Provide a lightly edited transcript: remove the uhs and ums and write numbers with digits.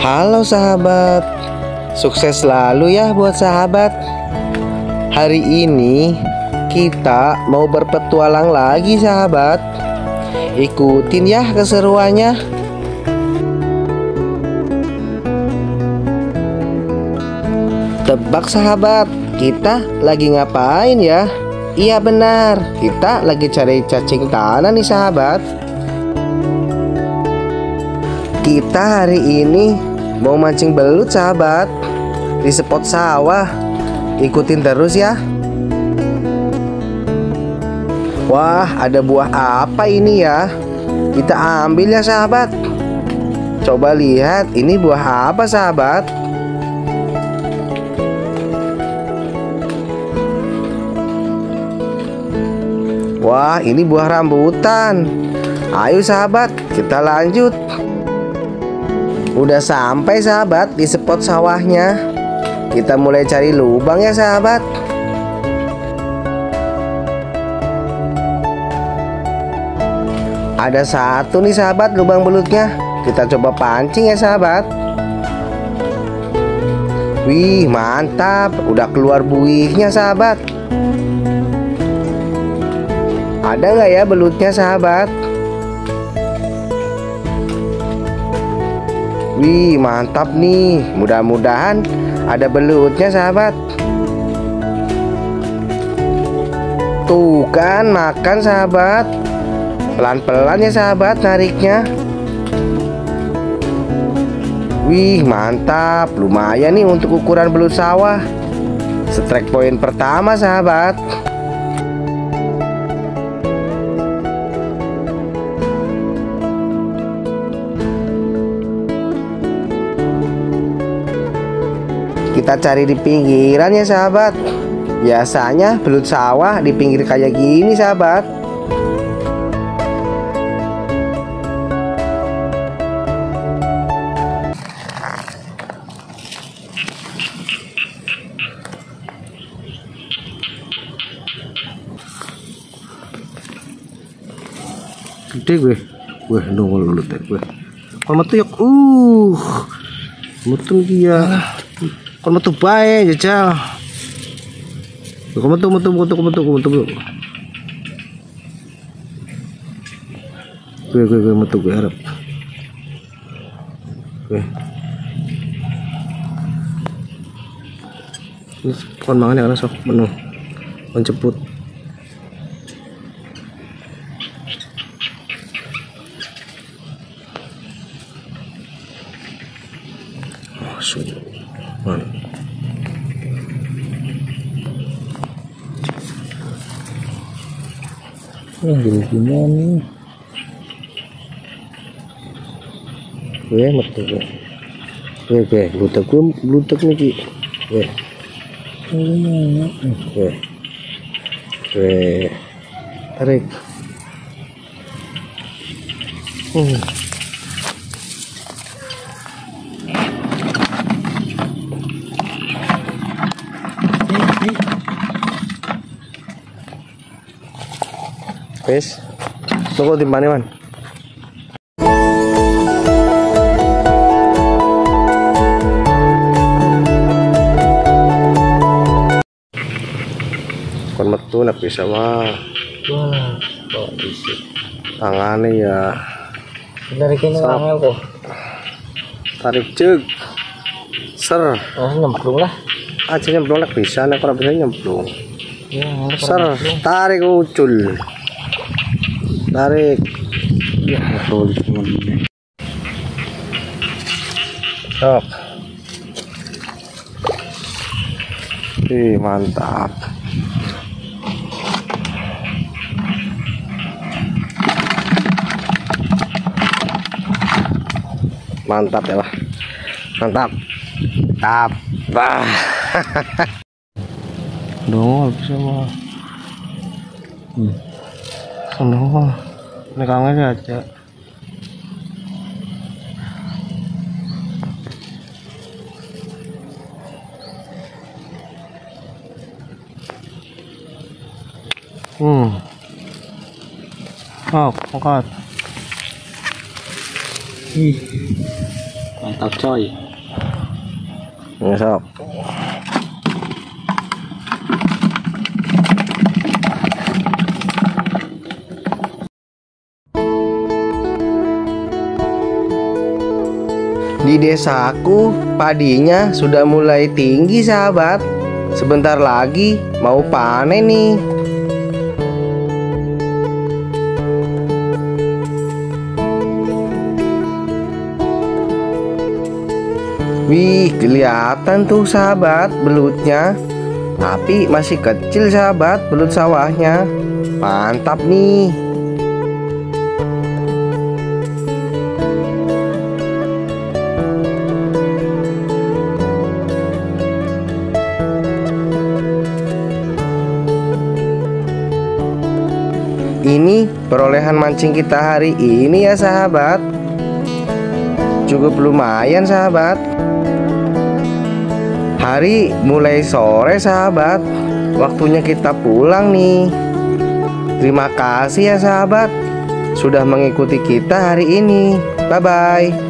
Halo sahabat, sukses selalu ya buat sahabat. Hari ini kita mau berpetualang lagi sahabat. Ikutin ya keseruannya. Tebak sahabat, kita lagi ngapain ya? Iya benar, kita lagi cari cacing tanah nih sahabat. Kita hari ini mau mancing belut sahabat di spot sawah. Ikutin terus ya. Wah, ada buah apa ini ya? Kita ambil ya sahabat. Coba lihat ini buah apa sahabat. Wah, ini buah rambutan. Ayo sahabat, kita lanjut. Udah sampai sahabat di spot sawahnya. Kita mulai cari lubang ya sahabat. Ada satu nih sahabat lubang belutnya. Kita coba pancing ya sahabat. Wih mantap, udah keluar buihnya sahabat. Ada nggak ya belutnya sahabat? Wih mantap nih, mudah-mudahan ada belutnya sahabat. Tuh kan, makan sahabat. Pelan-pelan ya sahabat nariknya. Wih mantap, lumayan nih untuk ukuran belut sawah. Strike point pertama sahabat. Kita cari di pinggiran ya sahabat. Biasanya belut sawah di pinggir kayak gini sahabat. Gede gue nongol dulu deh gue. Kalau metu yuk, metu dia. Kon metu bae jajal. Kon metu. Gue metu gue harap. Gue. Ini kon mangan ya sok menu. Menjemput. Oh, sudah. Gimana nih? Gue metu gue blutek nih Ki. Gue tarik. Wes, tunggu di mana man? Kon metu nak bisa mah. Wah, kok bisa. Tangane ya. Nariknya angel kok. Tarik ceuk. Ser. Ah, nyemplung lah. Aja nyemplung lah bisa, nek ora bisa nyemplung. Ya, ser. Tarik ucul. Tarik ya, betul teman ini. Sok. Ih, mantap. Mantap ya, Pak. Mantap. Mantap. Bah. Dongol bisa, Pak. Nongol, ini kangen aja. Oh, angkat. Ih, Mantap coy. Ya sob. Di desaku padinya sudah mulai tinggi sahabat. Sebentar lagi mau panen nih. Wih, kelihatan tuh sahabat belutnya. Tapi masih kecil sahabat belut sawahnya. Mantap nih. Ini perolehan mancing kita hari ini ya sahabat. Cukup lumayan sahabat. Hari mulai sore sahabat. Waktunya kita pulang nih. Terima kasih ya sahabat, sudah mengikuti kita hari ini. Bye bye.